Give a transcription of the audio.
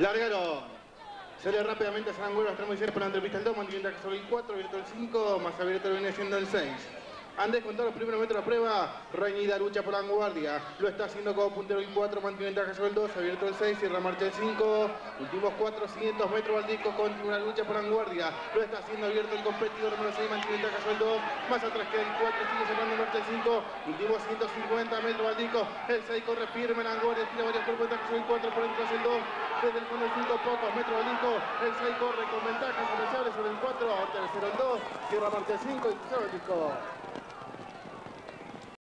Largaron. Sale rápidamente a San Angulo, extremo 6 por la entrevista el 2, mantiene sobre el 4, abierto el 5, más abierto viene siendo el 6. Han descontado los primeros metros de prueba, reñida lucha por la vanguardia. Lo está haciendo como puntero el 4, mantiene ventaja sobre el 2, abierto el 6, cierra marcha el 5. Últimos 400 metros al disco, continúa la lucha por la vanguardia. Lo está haciendo abierto el competidor número 6, mantiene ventaja sobre el 2. Más atrás que el 4, sigue cerrando marcha el 5. Últimos 150 metros al disco, el 6 corre firme, la vanguardia tira varias por ventaja sobre el 4, por detrás el 2. Desde el fondo el 5, pocos metros al disco, el 6 corre con ventaja, se sobre el 4, tercero el 2, cierra marcha el 5 y se va el disco.